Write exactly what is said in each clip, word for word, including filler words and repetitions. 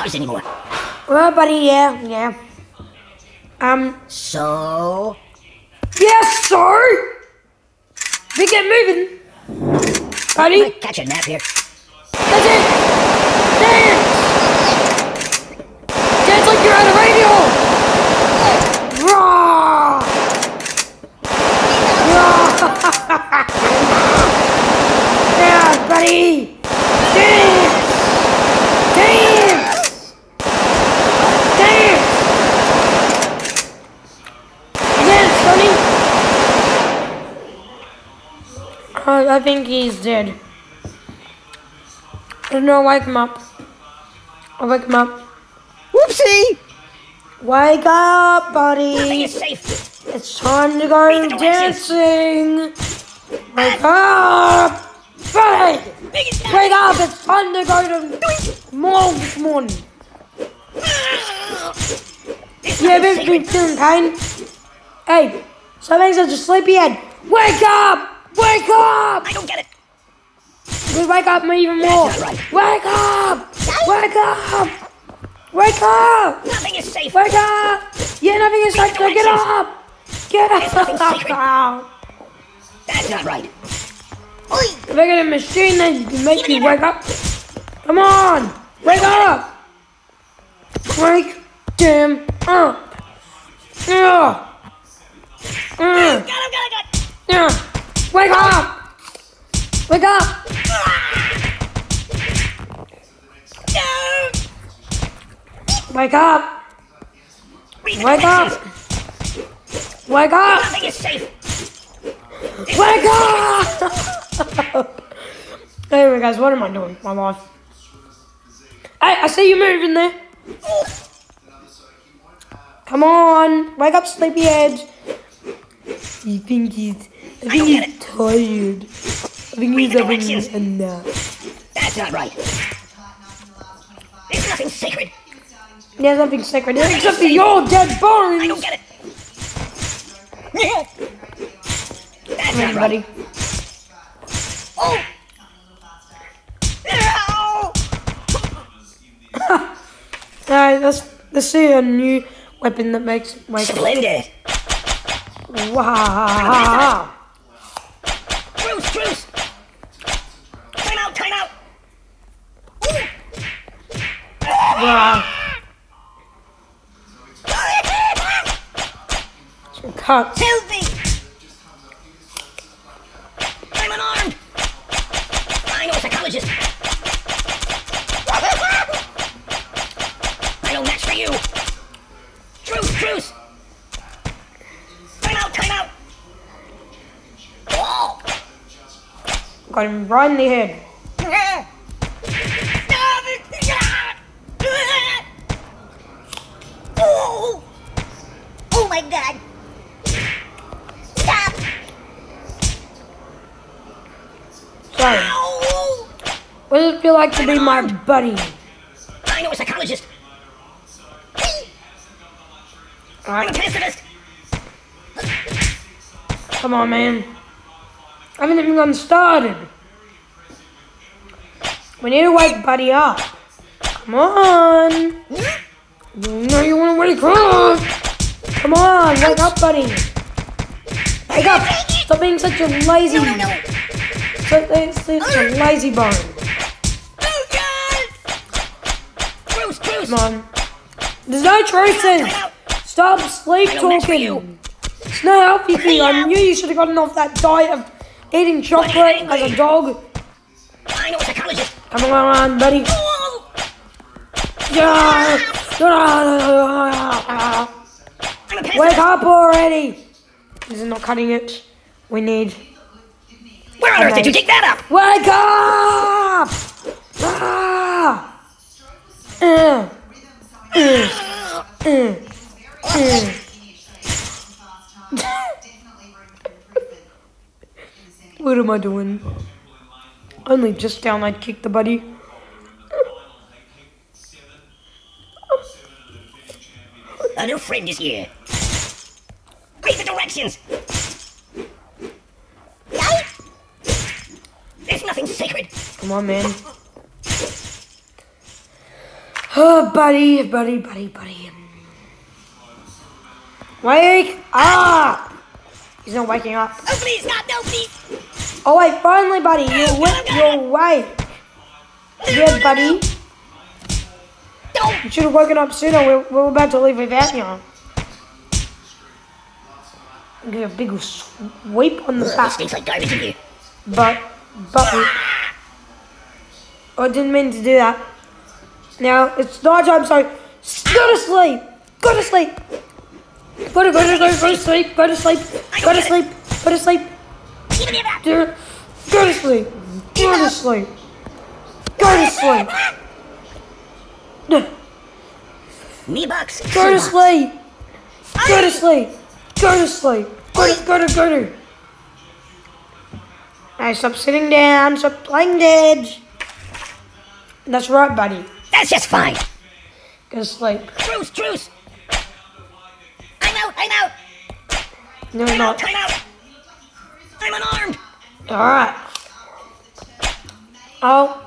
cars anymore. Well, buddy, yeah, yeah. Um. So? Yes, so! We get moving. Buddy? I catch a nap here. That's it! Dance! Dance like you're on the radio! Roar! Roar! Yeah, buddy! Dance! Dance! Dance! Dance, buddy! Oh, I think he's dead. No, wake him up. I'll wake him up. Whoopsie! Wake up, buddy. Nothing is safe. It's time to go dancing. Wake up, buddy. Wake up. It's time to go to mall this morning. Yeah, baby's been feeling pain. Hey, something's such a sleepyhead. Wake up! Wake up! I don't get it. We wake up even more. Right. Wake up! Wake up! Wake up! Nothing is safe. Wake up! Yeah, nothing is safe. Get up! Get up! That's not right. If I get a machine that you can make me wake up. Come on! Wake up! Wake them up! Yeah! Got him! Got him! Yeah! Wake up! Wake up! Wake up! Wake up! Wake up! Nothing is safe! Wake up! Anyway, guys, what am I doing with my life? Hey, I see you moving there. Come on, wake up, sleepyhead. You think he's? I think I he's it. tired. I think Read he's having a nap. That's not right. There's nothing sacred. There's nothing sacred nothing except for your dead bones. I don't get it. That's Come not right. Buddy. Oh. Alright, let's, let's see a new weapon that makes it wake up. Splendid. Wow. Truce, truce! Time out, time out! Wow. Some cuts. Help me! I'm unarmed! I know a psychologist! I don't match for you! Truce, truce! Time out, time out! Got him right in the head. Oh, oh my God! Stop! Sorry. What does it feel like to be my buddy? I know a psychologist. All right. I'm a pacifist. Come on, man. I haven't even gotten started. We need to wake Buddy up. Come on. No, you want to wake up. Come on, wake up, Buddy. Wake up. Stop being such a lazy. No, no, no. Stop being such a lazy bone. Come on. There's no choices. Stop sleep talking. It's no healthy for you. I knew you should have gotten off that diet of eating chocolate like a dog. I know a psychologist. Come on, buddy. Yeah. Wake up already. This is not cutting it. We need. Where on earth did you take that up? Wake up! Ah. Mm. Mm. Mm. Mm. What am I doing? Only just down I'd kick the buddy. A new friend is here. Read the directions. There's nothing sacred. Come on, man. Oh, buddy, buddy, buddy, buddy. Wake up! He's not waking up. Oh, please, God, no, please. Oh, wait, finally, buddy. You no, went no, your no. way. No, yeah, no, buddy. No, no. You should have woken up sooner. We're, we're about to leave without you. I'm going to do a big sweep on the Ugh, back. It stinks like garbage in here. But, but, ah. I didn't mean to do that. Now, it's night time, so go to sleep. Go to sleep. Go to, go to, go to, go to sleep. Go to sleep. Go to sleep. Go to sleep. Go to sleep. Go to sleep. Go to sleep. Me bucks. Go to sleep. Go to sleep. Go to sleep. Go to, go to, go to. Now, stop sitting down. Stop playing dead. That's right, buddy. That's just fine. Go to sleep. Truce, truce. I'm out, I'm out. No, I'm not. Out, I'm out. I'm unarmed. Alright. Oh.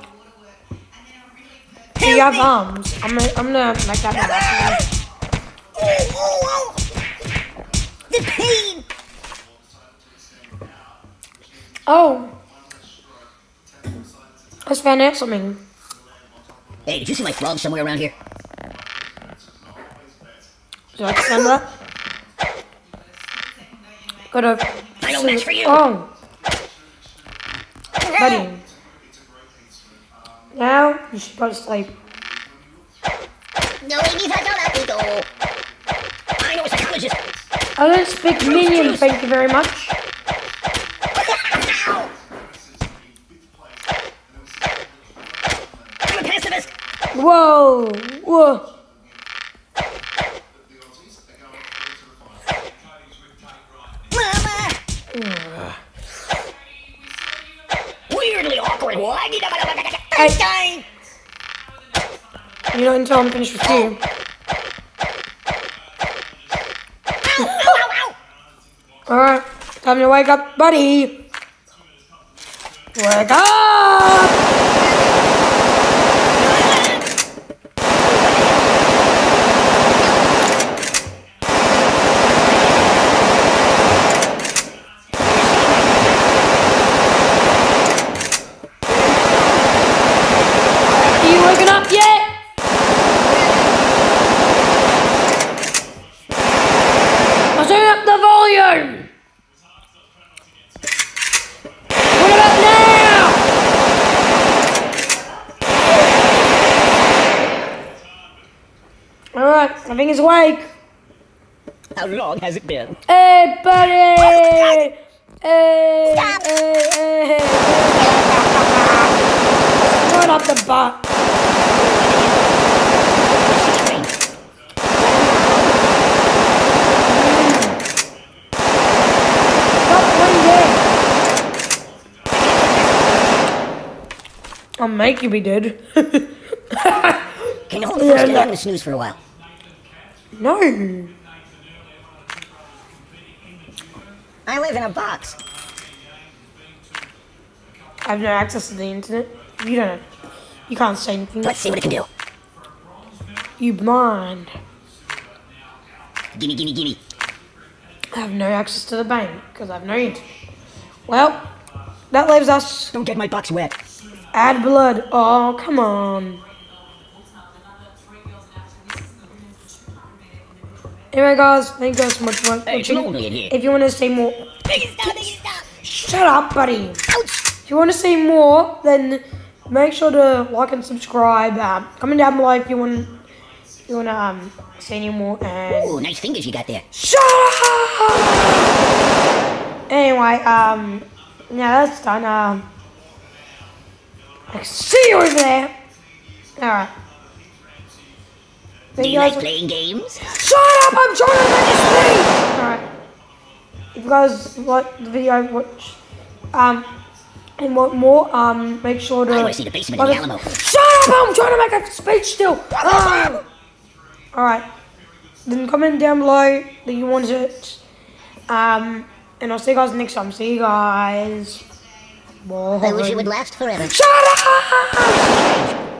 You have arms. I'm gonna, I'm gonna make that happen. Oh, oh, oh. The pain. Oh. Let's find out something. Hey, did you see my frog somewhere around here? Do I have to send that? Got a final match for you. Oh, buddy. Now you should go to sleep. No, we need to go. I know a psychologist. I don't speak minion. Thank you very much. Whoa! Whoa! Mama! Ugh. Weirdly awkward. Why did I die? You know, until I'm finished with you. All right, time to wake up, buddy. Wake up! I think he's awake. How long has it been? Hey, buddy! Hey, Stop. hey, hey, hey. Turn up the butt. I'll make you be dead. Can you hold the first down and snooze for a while? No. I live in a box. I have no access to the internet. You don't. You can't say anything. Let's see what it can do. You blind. Gimme, gimme, gimme. I have no access to the bank because I have no internet. Well, that leaves us. Don't get my box wet. Add blood. Oh, come on. Anyway, guys, thank you guys so much for watching. Hey, if you want to see more, make it stop, make it stop. Shut up, buddy. Ouch. If you want to see more, then make sure to like and subscribe. Um, comment down below if you want, if you want to um see any more. And ooh, nice fingers you got there. Shut up. Anyway, um, yeah, that's done. Um, I see you over there. All right. Do you like playing games? Shut up! I'm trying to make a screen! Alright. If you guys like the video, watch, um, and want more, um, make sure to... I want to see the basement in the Alamo. Shut up! I'm trying to make a speech still! Um, Alright. Then comment down below that you want it. Um, and I'll see you guys next time. See you guys. Bye. I wish it would last forever. Shut up!